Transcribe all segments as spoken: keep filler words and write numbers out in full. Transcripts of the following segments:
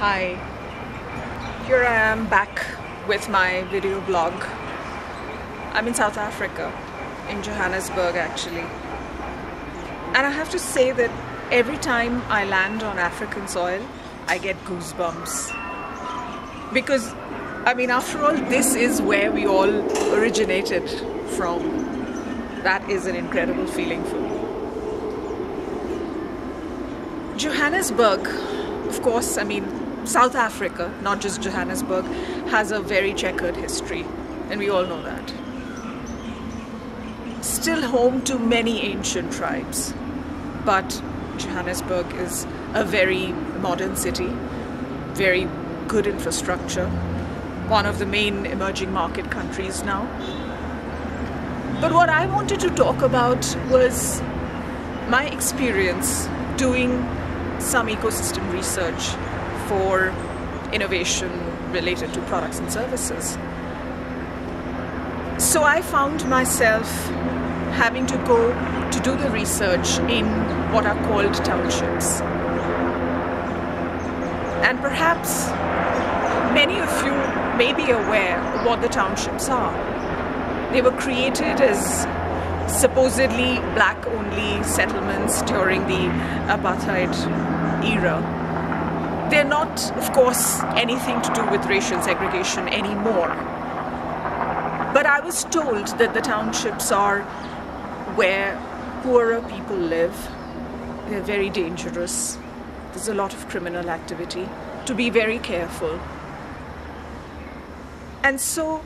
Hi, here I am back with my video blog. I'm in South Africa, in Johannesburg actually. And I have to say that every time I land on African soil, I get goosebumps. Because, I mean, after all, this is where we all originated from. That is an incredible feeling for me. Johannesburg, of course, I mean, South Africa, not just Johannesburg, has a very checkered history, and we all know that. Still home to many ancient tribes, but Johannesburg is a very modern city, very good infrastructure, one of the main emerging market countries now. But what I wanted to talk about was my experience doing some ecosystem research for innovation related to products and services. So I found myself having to go to do the research in what are called townships. And perhaps many of you may be aware of what the townships are. They were created as supposedly black-only settlements during the Apartheid era. They're not, of course, anything to do with racial segregation anymore. But I was told that the townships are where poorer people live. They're very dangerous. There's a lot of criminal activity. To be very careful. And so,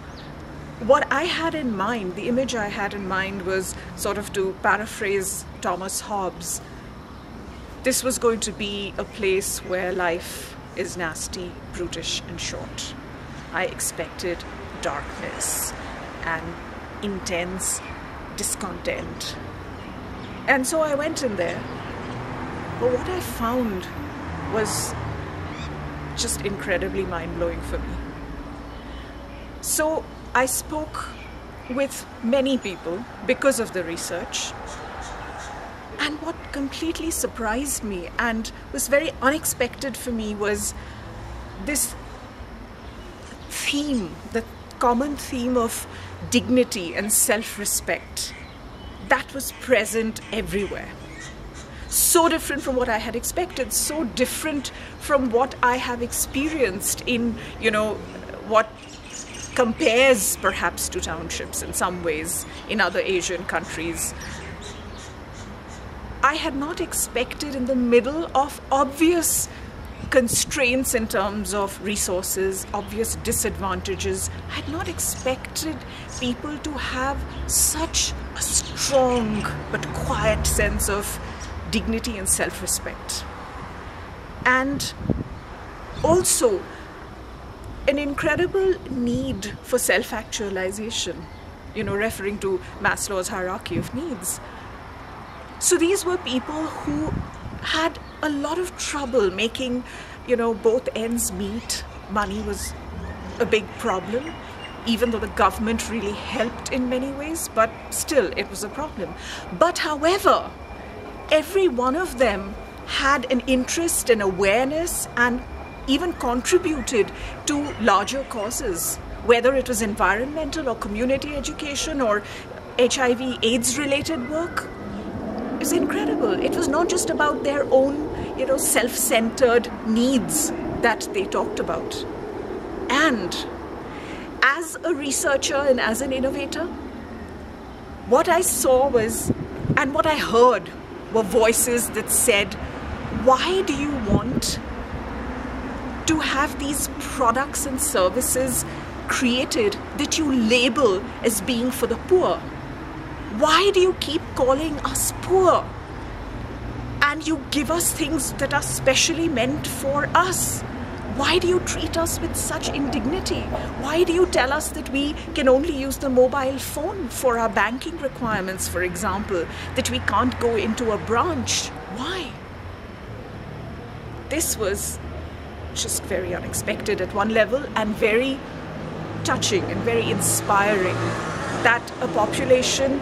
what I had in mind, the image I had in mind was sort of to paraphrase Thomas Hobbes. This was going to be a place where life is nasty, brutish, and short. I expected darkness and intense discontent. And so I went in there. But what I found was just incredibly mind-blowing for me. So I spoke with many people because of the research. And what completely surprised me and was very unexpected for me was this theme, the common theme of dignity and self-respect that was present everywhere. So different from what I had expected, so different from what I have experienced in, you know, what compares perhaps to townships in some ways in other Asian countries. I had not expected in the middle of obvious constraints in terms of resources, obvious disadvantages. I had not expected people to have such a strong but quiet sense of dignity and self-respect. And also an incredible need for self-actualization, you know, referring to Maslow's hierarchy of needs. So these were people who had a lot of trouble making, you know, both ends meet. Money was a big problem, even though the government really helped in many ways, but still it was a problem. But however, every one of them had an interest and awareness and even contributed to larger causes, whether it was environmental or community education or H I V AIDS related work. It was incredible. It was not just about their own, you know, self-centered needs that they talked about. And as a researcher and as an innovator, what I saw was, and what I heard were voices that said, why do you want to have these products and services created that you label as being for the poor? Why do you keep calling us poor? And you give us things that are specially meant for us. Why do you treat us with such indignity? Why do you tell us that we can only use the mobile phone for our banking requirements, for example, that we can't go into a branch? Why? This was just very unexpected at one level and very touching and very inspiring that a population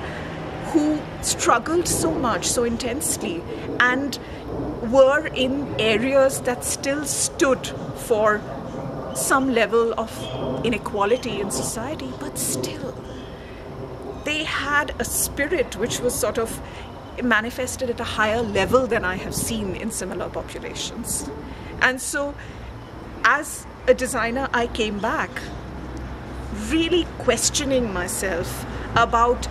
who struggled so much, so intensely, and were in areas that still stood for some level of inequality in society, but still they had a spirit which was sort of manifested at a higher level than I have seen in similar populations. And so as a designer, I came back really questioning myself about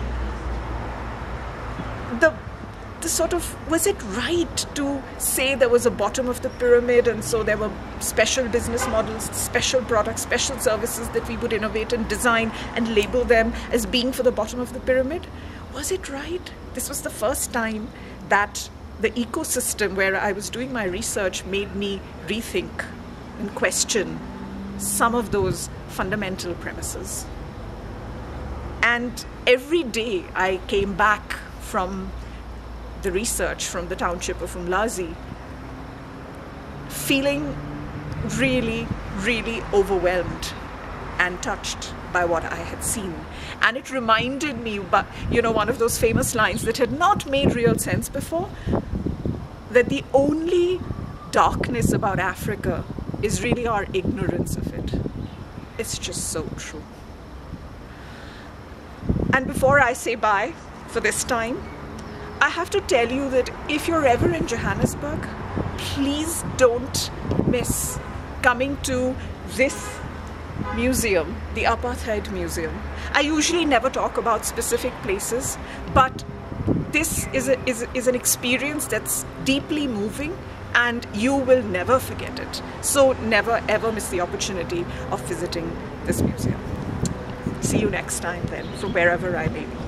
the the sort of, was it right to say there was a bottom of the pyramid, and so there were special business models, special products, special services that we would innovate and design and label them as being for the bottom of the pyramid? Was it right? This was the first time that the ecosystem where I was doing my research made me rethink and question some of those fundamental premises. And every day I came back from the research, from the township of Umlazi, feeling really, really overwhelmed and touched by what I had seen. And it reminded me, but you know, one of those famous lines that had not made real sense before, that the only darkness about Africa is really our ignorance of it. It's just so true. And before I say bye for this time, I have to tell you that if you're ever in Johannesburg, please don't miss coming to this museum, the Apartheid Museum. I usually never talk about specific places, but this is, a, is, is an experience that's deeply moving, and you will never forget it. So never ever miss the opportunity of visiting this museum. See you next time then, from wherever I may be.